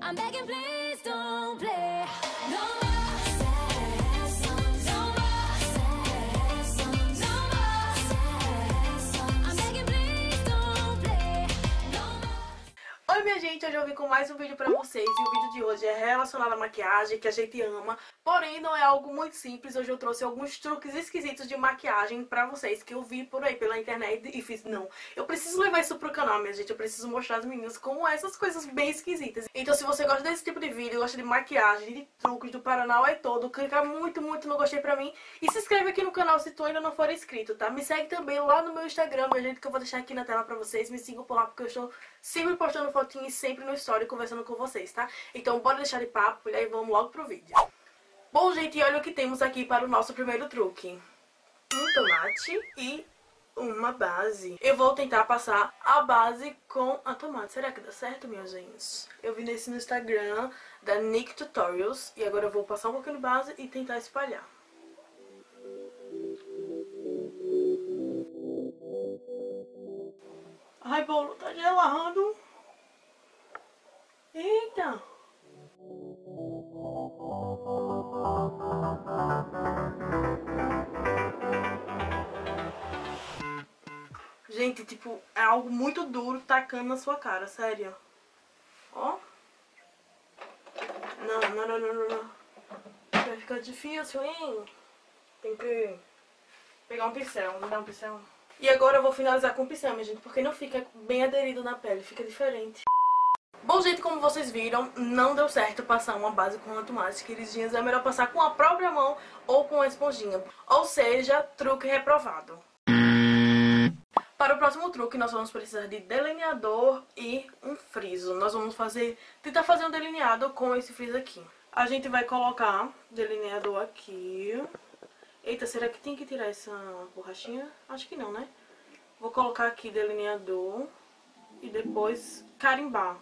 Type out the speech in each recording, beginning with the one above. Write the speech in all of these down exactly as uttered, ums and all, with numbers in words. I'm begging, please don't play no more sad songs, no more sad songs, no more sad songs. I'm begging, please don't play no more. Oi minha gente, hoje eu vim com mais um vídeo pra vocês. E o vídeo de hoje é relacionado à maquiagem, que a gente ama, porém não é algo muito simples. Hoje eu trouxe alguns truques esquisitos de maquiagem pra vocês, que eu vi por aí pela internet e fiz, não, eu preciso levar isso pro canal, minha gente. Eu preciso mostrar às meninas como é essas coisas bem esquisitas. Então se você gosta desse tipo de vídeo, gosta de maquiagem, de truques do Paraná é todo, clica muito, muito no gostei pra mim. E se inscreve aqui no canal se tu ainda não for inscrito, tá? Me segue também lá no meu Instagram, minha gente, que eu vou deixar aqui na tela pra vocês. Me sigam por lá porque eu estou sempre postando fotinho e sempre no story conversando com vocês, tá? Então bora deixar de papo e aí vamos logo pro vídeo. Bom, gente, olha o que temos aqui para o nosso primeiro truque. Um tomate e uma base. Eu vou tentar passar a base com a tomate. Será que dá certo, minha gente? Eu vi nesse no Instagram da Nick Tutorials. E agora eu vou passar um pouquinho de base e tentar espalhar. Ai, bolo, tá gelado. Eita! Gente, tipo, é algo muito duro tacando na sua cara, sério. Ó. Não, não, não, não, não. Vai ficar difícil, hein? Tem que pegar um pincel, me dá um pincel. E agora eu vou finalizar com o pincel, minha gente, porque não fica bem aderido na pele, fica diferente. Bom, gente, como vocês viram, não deu certo passar uma base com uma tomate, queridinhas. É melhor passar com a própria mão ou com a esponjinha. Ou seja, truque reprovado. Para o próximo truque, nós vamos precisar de delineador e um friso. Nós vamos fazer, tentar fazer um delineado com esse friso aqui. A gente vai colocar delineador aqui. Eita, será que tem que tirar essa borrachinha? Acho que não, né? Vou colocar aqui delineador e depois carimbar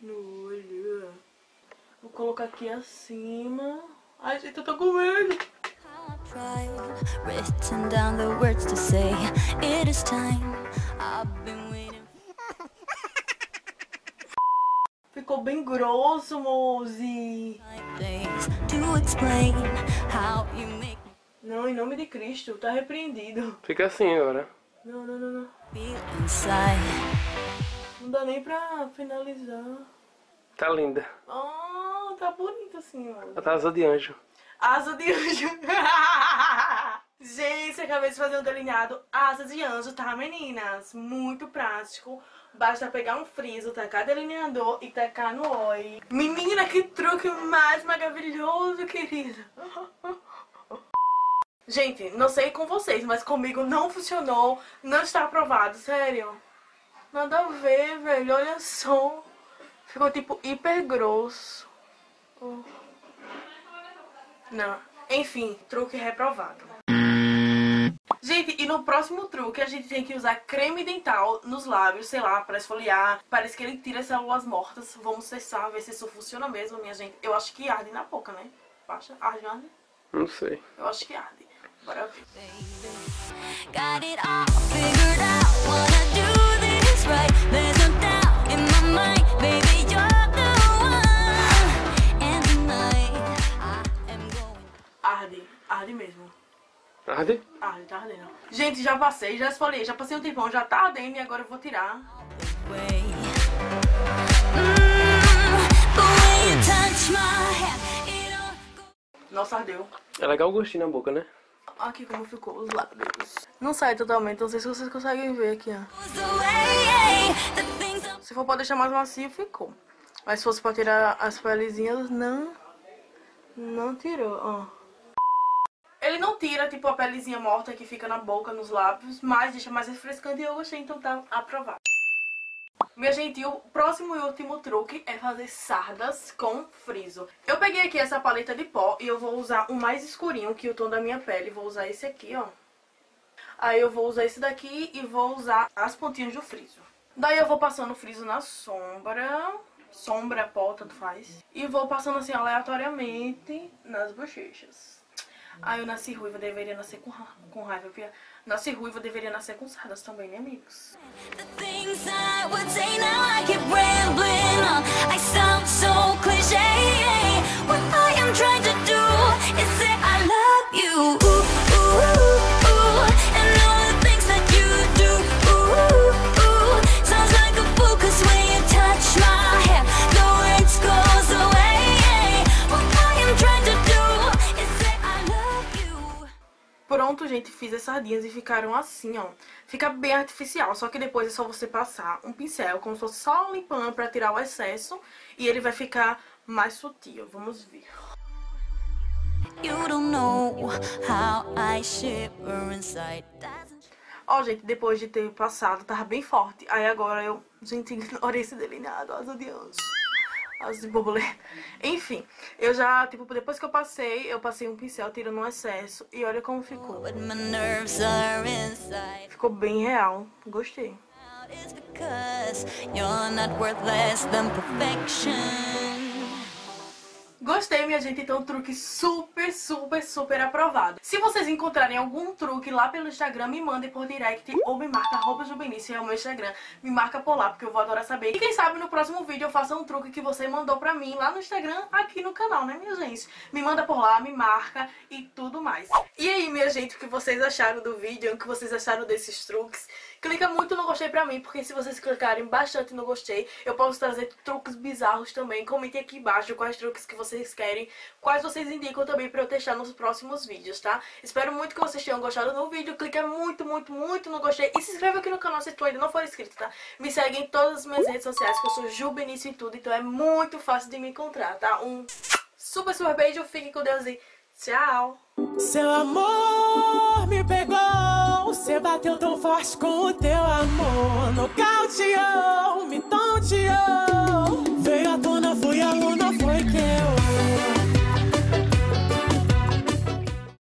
no olho. Vou colocar aqui acima. Ai, gente, eu tô com medo. Ficou bem grosso, Mozi. Não, em nome de Cristo, tá repreendido. Fica assim agora. Não, não, não, não. Não dá nem pra finalizar. Tá linda. Ah, tá bonita, senhora. Ela tá asa de anjo. Asa de anjo. Gente, acabei de fazer um delineado asa de anjo, tá, meninas? Muito prático. Basta pegar um friso, tacar delineador e tacar no óleo. Menina, que truque mais maravilhoso, querida. Gente, não sei com vocês, mas comigo não funcionou. Não está aprovado, sério. Nada a ver, velho, olha só. Ficou tipo hiper grosso. Oh. Não, enfim, truque reprovado. Gente, e no próximo truque a gente tem que usar creme dental nos lábios, sei lá, para esfoliar. Parece que ele tira as células mortas. Vamos testar, ver se isso funciona mesmo, minha gente. Eu acho que arde na boca, né? Baixa, arde, arde? Não sei. Eu acho que arde. Bora ver. Got it all figured out. Wanna do this right. There's no doubt in my mind, baby, you're the one. And tonight I am going. Arde, arde mesmo. Arde? Arde, tá ardendo. Gente, já passei, já esfoliei, já passei um tempão, já tá ardendo e agora eu vou tirar. Nossa, ardeu. É legal o gostinho na boca, né? Aqui como ficou os lábios. Não sai totalmente, não sei se vocês conseguem ver aqui, ó. Se for pra deixar mais macio, ficou. Mas se fosse pra tirar as pelezinhas, não. Não tirou, ó. Ele não tira, tipo, a pelezinha morta que fica na boca, nos lábios, mas deixa mais refrescante e eu gostei, então tá aprovado. Minha gente, o próximo e último truque é fazer sardas com friso. Eu peguei aqui essa paleta de pó e eu vou usar o mais escurinho, que é o tom da minha pele. Vou usar esse aqui, ó. Aí eu vou usar esse daqui e vou usar as pontinhas do friso. Daí eu vou passando o friso na sombra. Sombra, pó, tanto faz. E vou passando assim, aleatoriamente, nas bochechas. Aí eu nasci ruiva, deveria nascer com, ra com raiva. Nasci ruiva, deveria nascer com sardas também, né, amigos? The things I would say now I keep rambling on. I simplesmente fiz as sardinhas e ficaram assim, ó. Fica bem artificial, só que depois é só você passar um pincel, como se fosse só limpando pra tirar o excesso, e ele vai ficar mais sutil. Vamos ver. Ó, gente, depois de ter passado, tava bem forte. Aí agora eu, gente, ignorei esse delineado, as adianças. As de borboleta. Enfim, eu já, tipo, depois que eu passei, eu passei um pincel tirando um excesso. E olha como ficou. Ficou bem real. Gostei. Gostei, minha gente, então truque super, super, super aprovado. Se vocês encontrarem algum truque lá pelo Instagram, me mandem por direct ou me marca arroba juubenicio, é o meu Instagram. Me marca por lá, porque eu vou adorar saber. E quem sabe no próximo vídeo eu faça um truque que você mandou pra mim lá no Instagram, aqui no canal, né, minha gente? Me manda por lá, me marca e tudo mais. E aí, minha gente, o que vocês acharam do vídeo, o que vocês acharam desses truques? Clica muito no gostei pra mim, porque se vocês clicarem bastante no gostei, eu posso trazer truques bizarros também. Comentem aqui embaixo quais truques que vocês querem, quais vocês indicam também pra eu testar nos próximos vídeos, tá? Espero muito que vocês tenham gostado do vídeo. Clica muito, muito, muito no gostei e se inscreva aqui no canal se tu ainda não for inscrito, tá? Me segue em todas as minhas redes sociais, que eu sou juubenicio em tudo, então é muito fácil de me encontrar, tá? Um super, super beijo, fiquem com Deus e tchau! Seu amor me pegou, você bateu tão forte com o teu amor, nocauteou, me tonteou, veio até